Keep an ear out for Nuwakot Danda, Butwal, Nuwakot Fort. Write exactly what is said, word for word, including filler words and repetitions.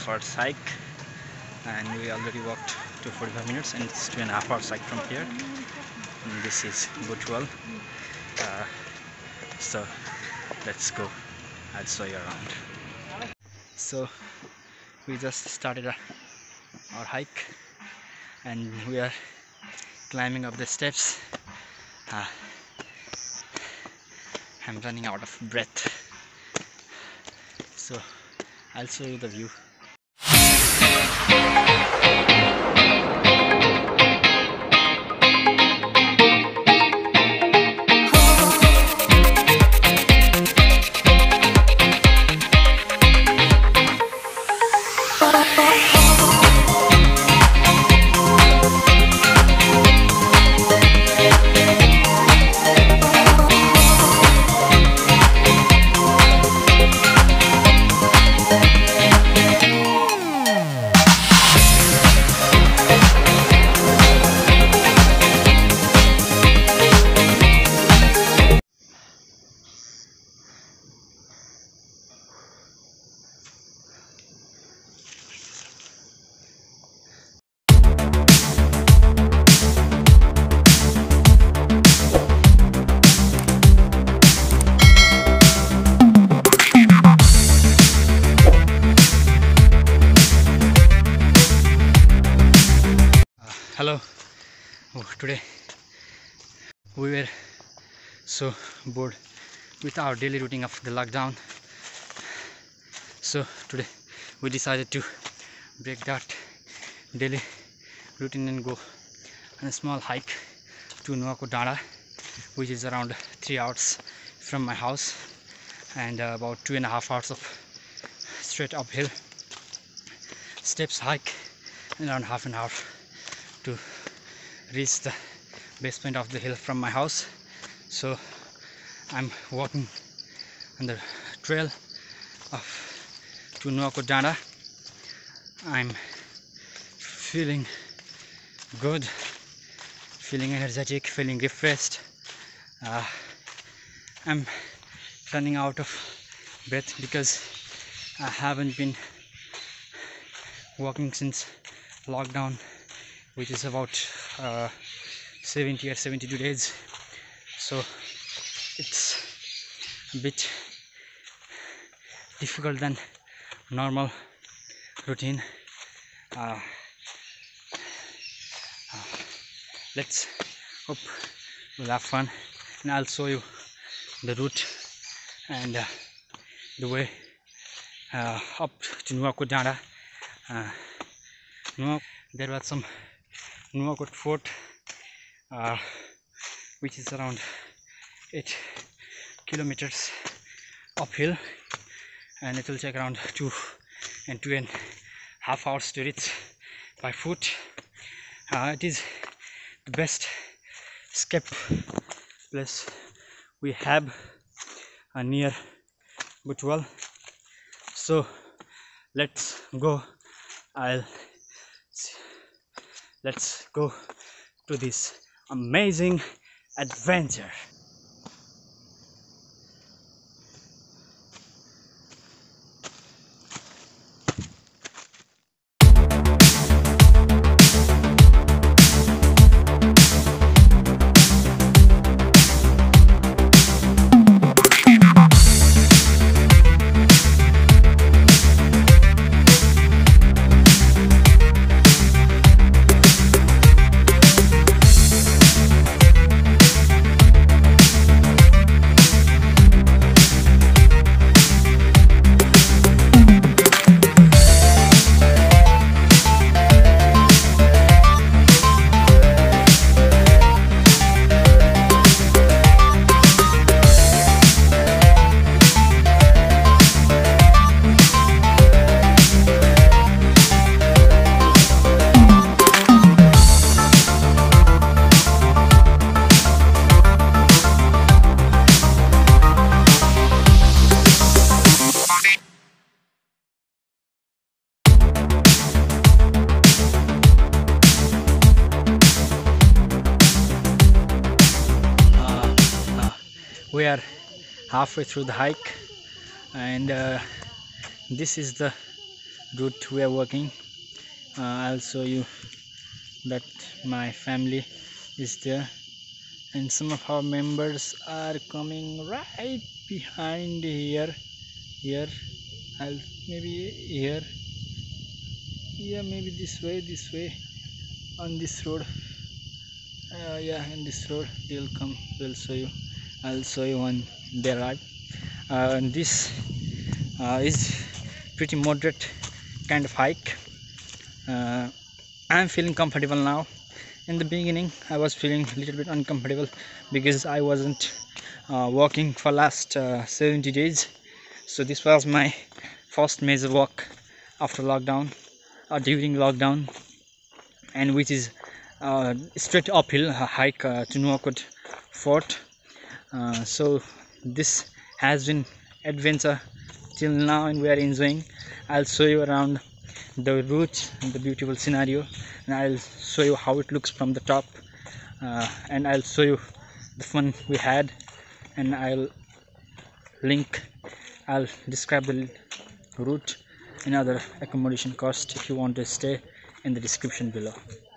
half hours hike, and we already walked to forty-five minutes, and it's two and a half hours hike from here. And this is Butwal, uh, so let's go. I'll show you around. So we just started our, our hike, and we are climbing up the steps. Uh, I'm running out of breath, so I'll show you the view. Hello. Oh, today we were so bored with our daily routine of the lockdown, so today we decided to break that daily routine and go on a small hike to Nuwakot Danda, which is around three hours from my house and uh, about two and a half hours of straight uphill steps hike, and around half an hour to reach the basement of the hill from my house. So I'm walking on the trail of to Nuwakot Danda. I'm feeling good, feeling energetic, feeling refreshed. Uh, I'm running out of breath because I haven't been walking since lockdown, which is about uh, seventy or seventy-two days, so it's a bit difficult than normal routine. Uh, uh, let's hope we'll have fun, and I'll show you the route and uh, the way uh, up to Nuwakot Danda. Uh, Nuwakot, there was some Nuwakot Fort, uh, which is around eight kilometers uphill, and it will take around two and two and half hours to reach by foot. Uh, it is the best escape place we have uh, near Butwal. So let's go. I'll Let's go to this amazing adventure. We are halfway through the hike, and uh, this is the route we are working. uh, I'll show you that my family is there, and some of our members are coming right behind here. Here I'll maybe here, yeah, maybe this way, this way, on this road. Uh, yeah, in this road they'll come. We'll show you. I'll show you when they arrive. Uh, and this uh, is pretty moderate kind of hike. Uh, I'm feeling comfortable now. In the beginning, I was feeling a little bit uncomfortable because I wasn't uh, walking for last uh, seventy days. So this was my first major walk after lockdown, or during lockdown, and which is Uh, straight uphill uh, hike uh, to Nuwakot Fort. Uh, so this has been adventure till now, and we are enjoying. I'll show you around the route and the beautiful scenario, and I'll show you how it looks from the top, uh, and I'll show you the fun we had, and I'll link I'll describe the route and other accommodation cost if you want to stay in the description below.